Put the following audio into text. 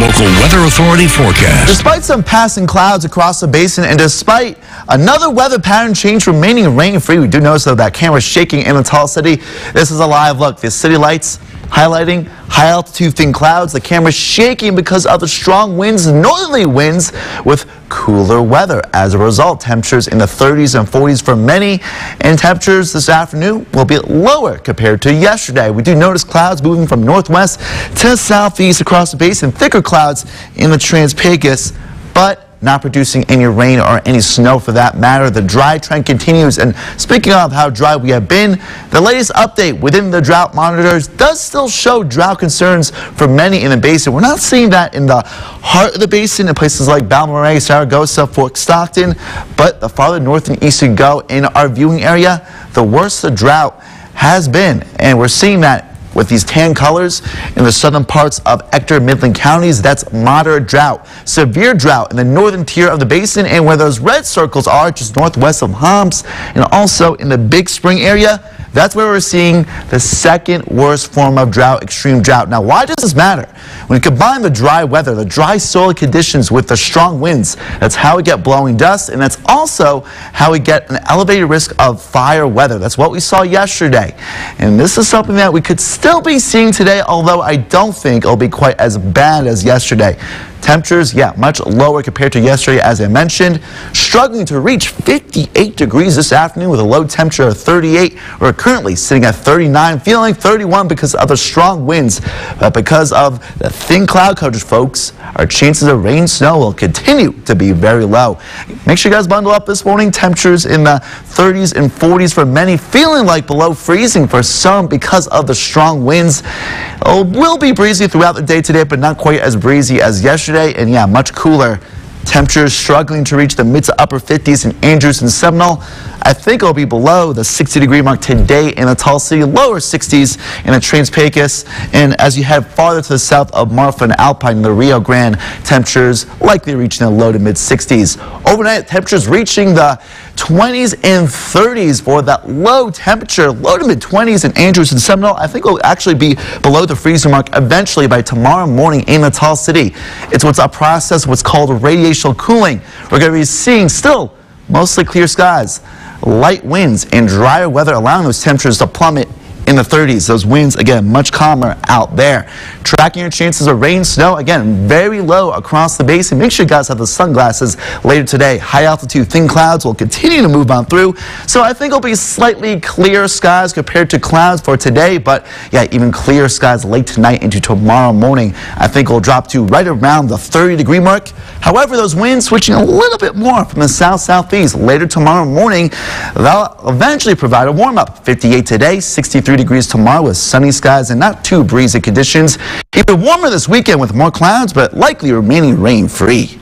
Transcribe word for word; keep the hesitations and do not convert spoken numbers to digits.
local weather authority forecast. Despite some passing clouds across the basin and despite another weather pattern change remaining rain-free, we do notice though that camera shaking in the tall city. This is a live look. The city lights highlighting high altitude thin clouds. The camera shaking because of the strong winds, northerly winds with cooler weather. As a result, temperatures in the thirties and forties for many, and temperatures this afternoon will be lower compared to yesterday. We do notice clouds moving from northwest to southeast across the basin, thicker clouds in the Transpecos, but not producing any rain or any snow for that matter. The dry trend continues, and speaking of how dry we have been, the latest update within the drought monitors does still show drought concerns for many in the basin. We're not seeing that in the heart of the basin in places like Balmorhea, Saragossa, Fort Stockton, but the farther north and east you go in our viewing area, the worse the drought has been, and we're seeing that with these tan colors in the southern parts of Ector and Midland counties. That's moderate drought. Severe drought in the northern tier of the basin, and where those red circles are just northwest of Hobbs and also in the Big Spring area, that's where we're seeing the second worst form of drought, extreme drought. Now, why does this matter? When you combine the dry weather, the dry soil conditions with the strong winds, that's how we get blowing dust, and that's also how we get an elevated risk of fire weather. That's what we saw yesterday. And this is something that we could still be seeing today, although I don't think it'll be quite as bad as yesterday. Temperatures, yeah, much lower compared to yesterday, as I mentioned. Struggling to reach fifty-eight degrees this afternoon with a low temperature of thirty-eight. We're currently sitting at thirty-nine, feeling thirty-one because of the strong winds. But because of the thin cloud coverage, folks, our chances of rain, snow will continue to be very low. Make sure you guys bundle up this morning. Temperatures in the thirties and forties for many, feeling like below freezing for some because of the strong winds. It will be breezy throughout the day today, but not quite as breezy as yesterday. And yeah, much cooler. Temperatures struggling to reach the mid to upper fifties in Andrews and Seminole. I think it'll be below the sixty degree mark today in the tall city, lower sixties in the Transpecos. And as you head farther to the south of Marfa and Alpine in the Rio Grande, temperatures likely reaching the low to mid sixties. Overnight, temperatures reaching the twenties and thirties for that low temperature, low to mid twenties in Andrews and Seminole. I think it'll actually be below the freezing mark eventually by tomorrow morning in the tall city. It's what's a process, what's called radiational cooling. We're going to be seeing still mostly clear skies, light winds, and drier weather, allowing those temperatures to plummet in the thirties. Those winds, again, much calmer out there. Tracking your chances of rain, snow, again, very low across the basin. Make sure you guys have the sunglasses later today. High altitude thin clouds will continue to move on through, so I think it'll be slightly clear skies compared to clouds for today, but yeah, even clear skies late tonight into tomorrow morning. I think it'll drop to right around the thirty degree mark. However, those winds switching a little bit more from the south-southeast later tomorrow morning, they'll eventually provide a warm-up. fifty-eight today, sixty-three degrees tomorrow with sunny skies and not too breezy conditions. Even warmer this weekend with more clouds, but likely remaining rain-free.